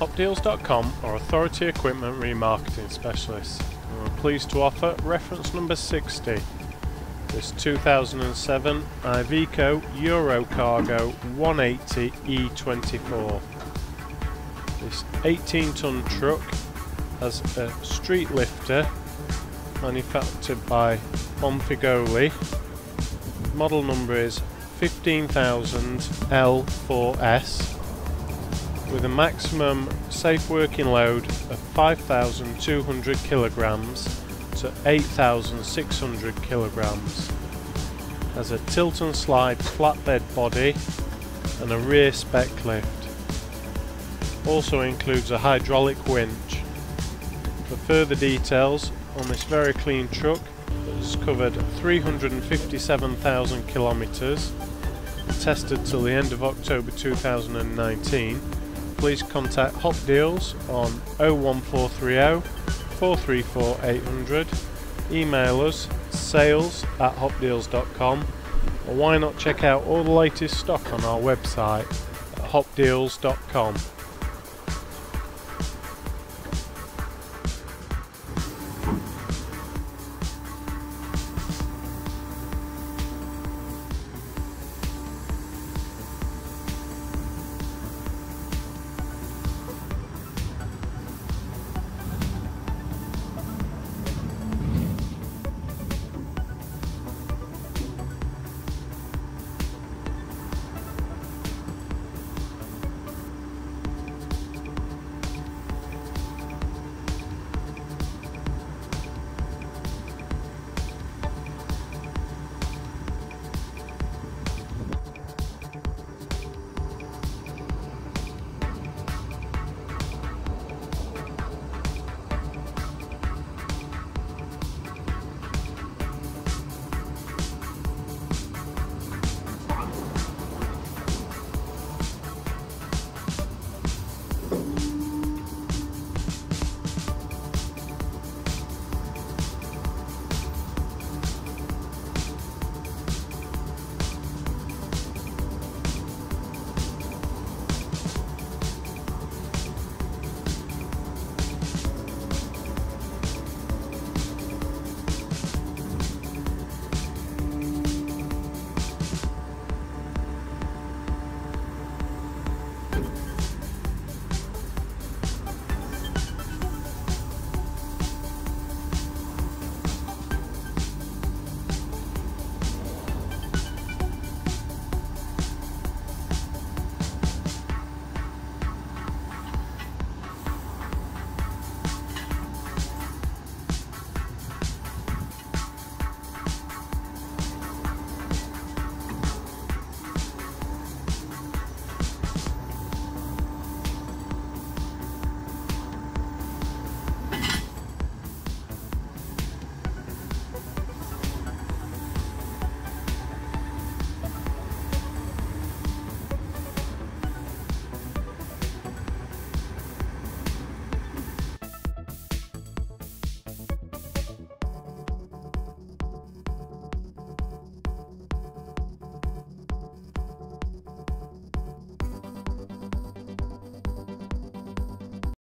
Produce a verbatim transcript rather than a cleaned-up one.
Hopdeals dot com are authority equipment remarketing specialists, and we're pleased to offer reference number sixty, this two thousand seven Iveco Eurocargo one eighty E twenty-four. This eighteen ton truck has a street lifter manufactured by Bonfiglioli. Model number is fifteen thousand L four S with a maximum safe working load of five thousand two hundred kilograms to eight thousand six hundred kilograms. Has a tilt and slide flatbed body and a rear spec lift. Also includes a hydraulic winch. For further details on this very clean truck that has covered three hundred fifty-seven thousand kilometres, tested till the end of October two thousand nineteen, please contact Hopdeals on oh one four three oh, four three four, eight hundred, email us sales at hopdeals dot com, or why not check out all the latest stock on our website at hopdeals dot com.